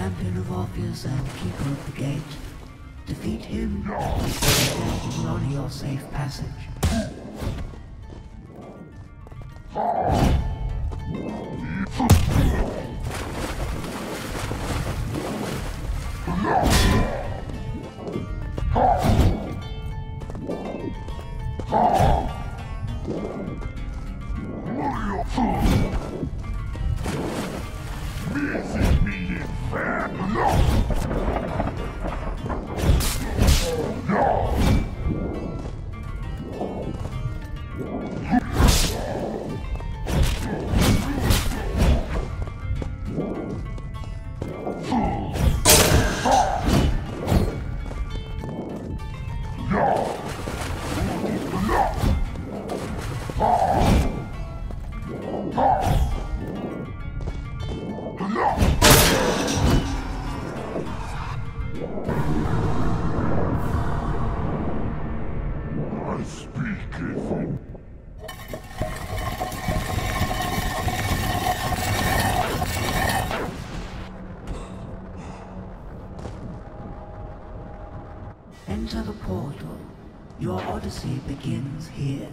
champion of Orpheus and keeper of the gate. Defeat him, and we will honor your safe passage. Enter the portal. Your odyssey begins here.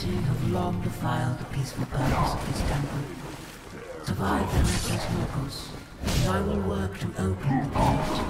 Have long defiled the peaceful purpose of this temple. Survive them as these locals, and I will work to open the gate.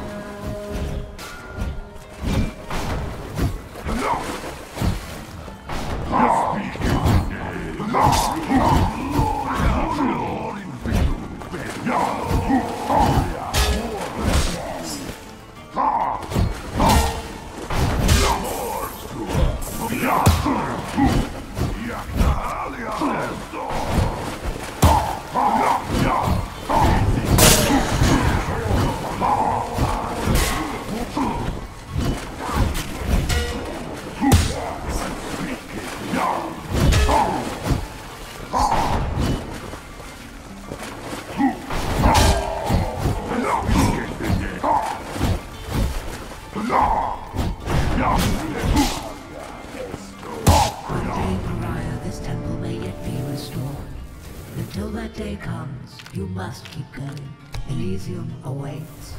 Until that day comes, you must keep going. Elysium awaits.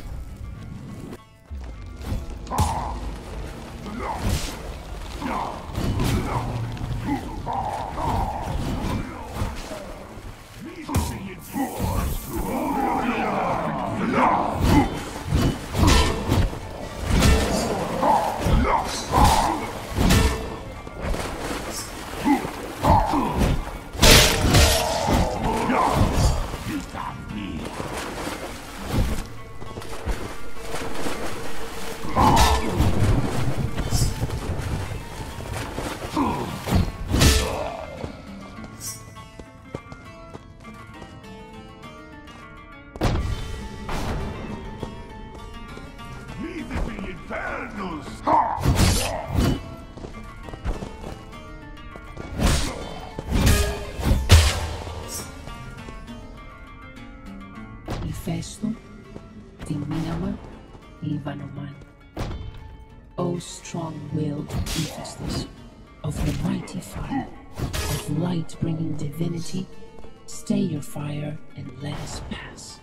O strong-willed ancestors of the mighty fire, of light bringing divinity, stay your fire and let us pass.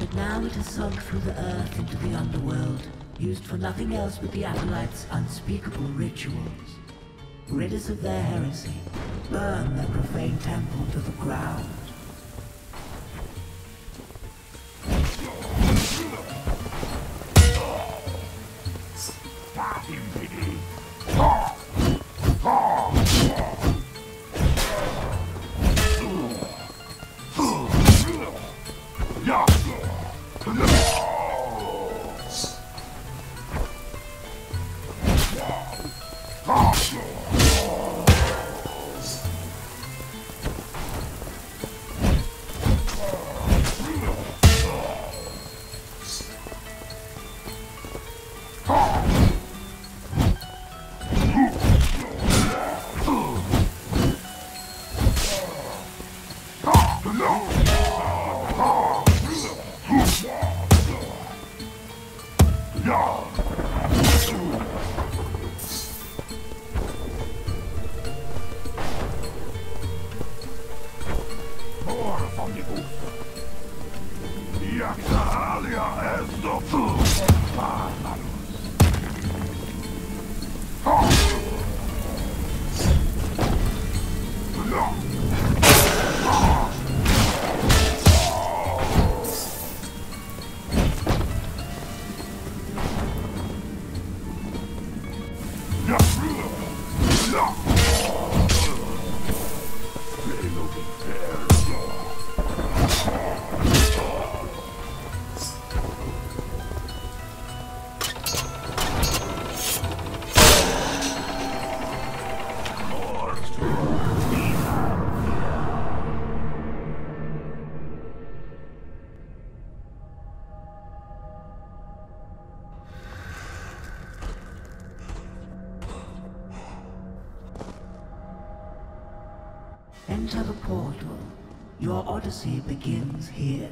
But now it has sunk through the earth into the underworld, used for nothing else but the Acolytes' unspeakable rituals. Rid us of their heresy. Burn their profane temple to the ground. Stop him, Piggy! Enter the portal. Your odyssey begins here.